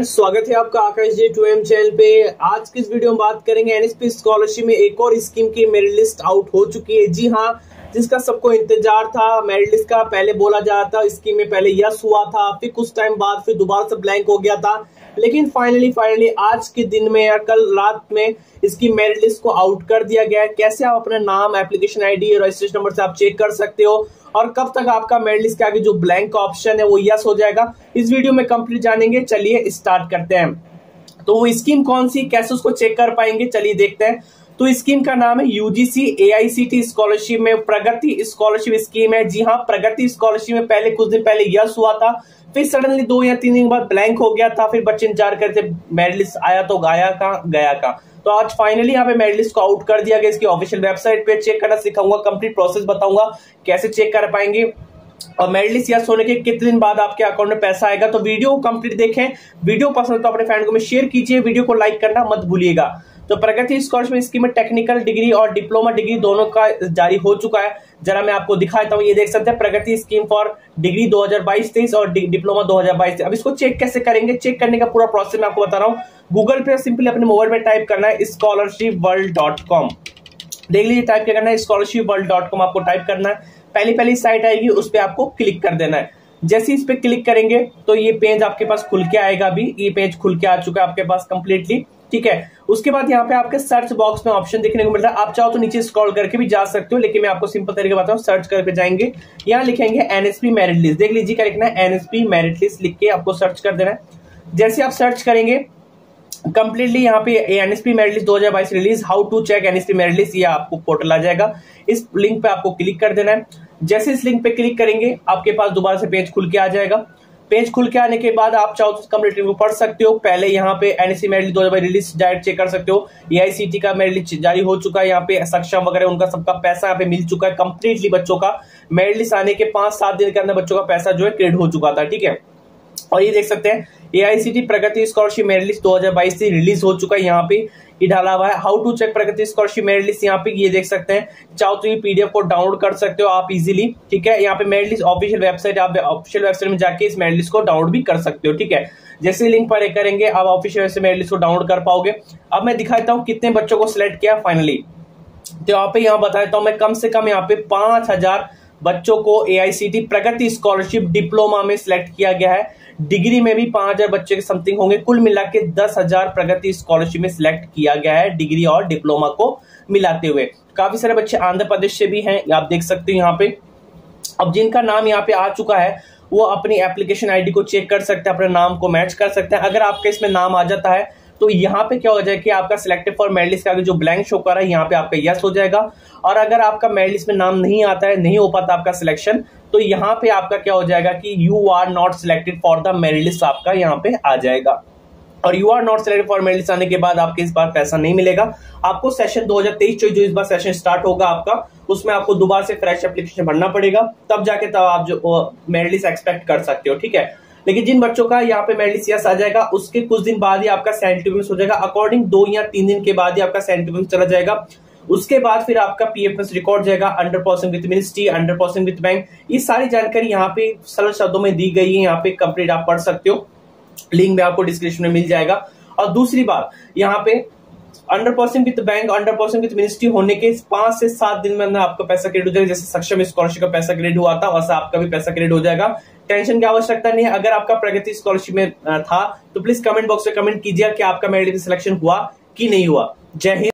स्वागत है आपका आकाश जी 2M चैनल पे। आज की इस वीडियो में बात करेंगे एनएसपी स्कॉलरशिप में एक और स्कीम की मेरिट लिस्ट आउट हो चुकी है। जी हाँ, जिसका सबको इंतजार था। मेरिट लिस्ट का पहले बोला जा रहा था, स्कीम में पहले यस हुआ था, फिर कुछ टाइम बाद फिर दोबारा से ब्लैंक हो गया था, लेकिन फाइनली आज के दिन में या कल रात में इसकी मेरिट लिस्ट को आउट कर दिया गया है। कैसे आप अपना नाम, एप्लीकेशन आईडी और रजिस्ट्रेशन नंबर से आप चेक कर सकते हो और कब तक आपका मेरिट लिस्ट के आगे जो ब्लैंक ऑप्शन है वो यस हो जाएगा, इस वीडियो में कंप्लीट जानेंगे। चलिए स्टार्ट करते हैं। तो वो स्कीम कौन सी, कैसे उसको चेक कर पाएंगे, चलिए देखते हैं। तो स्कीम का नाम है यूजीसी एआईसीटी स्कॉलरशिप में प्रगति स्कॉलरशिप स्कीम है। जी हाँ, प्रगति स्कॉलरशिप में पहले कुछ दिन पहले यस हुआ था, फिर सडनली 2 या 3 दिन बाद ब्लैंक हो गया था, फिर बच्चे इंतजार करते मेरिट लिस्ट आया तो गया का। तो आज फाइनली यहाँ पे मेरिट लिस्ट को आउट कर दिया गया। इसकी ऑफिशियल वेबसाइट पे चेक करना सिखाऊंगा, कंप्लीट प्रोसेस बताऊंगा कैसे चेक कर पाएंगे और मेरिट लिस्ट यस होने के कितने दिन बाद आपके अकाउंट में पैसा आएगा। तो वीडियो को कंप्लीट देखें, वीडियो पसंद तो अपने फ्रेंड को शेयर कीजिए, वीडियो को लाइक करना मत भूलिएगा। तो प्रगति स्कॉलरशिप स्कीम में टेक्निकल डिग्री और डिप्लोमा डिग्री दोनों का जारी हो चुका है। जरा मैं आपको दिखा देता हूँ, ये देख सकते हैं प्रगति स्कीम फॉर डिग्री 2022-23 और डिप्लोमा 2022। अब इसको चेक कैसे करेंगे, चेक करने का पूरा प्रोसेस मैं आपको बता रहा हूँ। गूगल पे सिंपली अपने मोबाइल पे टाइप करना है scholarshipworld.com, देख लीजिए टाइप करना है scholarshipworld.com। आपको टाइप करना है, पहली साइट आएगी उस पर आपको क्लिक कर देना है। जैसे इस पे क्लिक करेंगे तो ये पेज आपके पास खुल के आएगा। अभी ये पेज खुल के आ चुका है आपके पास कंप्लीटली, ठीक है। उसके बाद यहाँ पे आपके सर्च बॉक्स में ऑप्शन देखने को मिलता है, आप चाहो तो नीचे स्क्रॉल करके भी जा सकते हो, लेकिन मैं आपको सिंपल तरीके बताऊँ। सर्च करके जाएंगे, यहाँ लिखेंगे एनएसपी मेरिट लिस्ट, देख लीजिए क्या लिखना है, एनएसपी मेरिट लिस्ट लिख के आपको सर्च कर देना है। जैसे आप सर्च करेंगे कंप्लीटली यहाँ पे NSP merit list 2022 release, how to check NSP merit list, ये आपको पोर्टल आ जाएगा। इस लिंक पे आपको क्लिक कर देना है। जैसे इस लिंक पे क्लिक करेंगे आपके पास दोबारा से पेज खुल के आ जाएगा। पेज खुल के आने के बाद आप चाहो तो कंप्लीट रिव्यू पढ़ सकते हो। पहले यहाँ पे NSP merit list 2022 release direct check कर सकते हो। एआईसीटी का मेरिट लिस्ट जारी हो चुका है, यहाँ पे सक्षम वगैरह उनका सबका पैसा यहाँ पे मिल चुका है कंप्लीटली। बच्चों का मेरिट लिस्ट आने के 5-7 दिन के अंदर बच्चों का पैसा जो है क्रेडिट हो चुका था, ठीक है। और ये देख सकते हैं AICTE Pragati scholarship merit list 2022 से रिलीज हो चुका है, यहाँ पे ये डाला हुआ है how to check Pragati scholarship merit list. यहाँ पे ये देख सकते हैं, चाहो तो ये पीडीएफ को डाउनलोड कर सकते हो आप इजीली, ठीक है। यहाँ पे मेरिट लिस्ट ऑफिशियल वेबसाइट, आप ऑफिशियल वेबसाइट में जाके इस मेरिट लिस्ट को डाउनलोड भी कर सकते हो, ठीक है। जैसे लिंक पर करेंगे आप ऑफिशियल वेबसाइट मेरिट लिस्ट को डाउनलोड कर पाओगे। अब मैं दिखा देता हूँ कितने बच्चों को सिलेक्ट किया फाइनली। तो यहाँ पे यहाँ बता देता हूँ मैं, कम से कम यहाँ पे 5000 बच्चों को एआईसीटी प्रगति स्कॉलरशिप डिप्लोमा में सिलेक्ट किया गया है। डिग्री में भी 5000 बच्चे के समथिंग होंगे। कुल मिला के 10,000 प्रगति स्कॉलरशिप में सिलेक्ट किया गया है डिग्री और डिप्लोमा को मिलाते हुए। काफी सारे बच्चे आंध्र प्रदेश से भी हैं, आप देख सकते हो यहाँ पे। अब जिनका नाम यहाँ पे आ चुका है वो अपनी एप्लीकेशन आईडी को चेक कर सकते हैं, अपने नाम को मैच कर सकते हैं। अगर आपका इसमें नाम आ जाता है तो यहाँ पे क्या हो जाएगा कि आपका सिलेक्टेड फॉर मेरिट लिस्ट का जो ब्लैंक शो कर रहा है यहाँ पे आपका यस हो जाएगा। और अगर आपका मेरिट लिस्ट में नाम नहीं आता है, नहीं हो पाता आपका सिलेक्शन, तो यहाँ पे आपका क्या हो जाएगा कि you are not selected for the merit list आपका यहाँ पे आ जाएगा। और you are not selected for merit list आने के बाद आपके इस बार पैसा नहीं मिलेगा। आपको सेशन 2023-24 जो इस बार सेशन स्टार्ट होगा आपका, उसमें आपको दोबारा से फ्रेश एप्लीकेशन भरना पड़ेगा, तब जाके तब आप जो मेरिट लिस्ट एक्सपेक्ट कर सकते हो, ठीक है। लेकिन जिन बच्चों का यहाँ पे मेरिट लिस्ट यस आ जाएगा उसके कुछ दिन बाद ही आपका सेंटिमेंट्स हो जाएगा, अकॉर्डिंग 2 या 3 दिन के बाद ही आपका सेंटिमेंट्स चला जाएगा। उसके बाद फिर आपका पीएफएस रिकॉर्ड जाएगा, under person with ministry, under person with bank, ये सारी जानकारी यहाँ पे सरल शब्दों में दी गई है। यहाँ पे कंप्लीट आप पढ़ सकते हो, लिंक में आपको डिस्क्रिप्शन में मिल जाएगा। और दूसरी बात, यहाँ पे under person with bank, under person with ministry होने के 5 से 7 दिन में आपका पैसा क्रेडिट हो जाएगा। जैसे सक्षम स्कॉलरशिप का पैसा क्रेडिट हुआ था वैसा आपका भी पैसा क्रेडिट हो जाएगा, टेंशन की आवश्यकता नहीं है। अगर आपका प्रगति स्कॉलरशिप में था तो प्लीज कमेंट बॉक्स में कमेंट कीजिए कि आपका मेरिट लिस्ट सिलेक्शन हुआ कि नहीं हुआ। जय हिंद।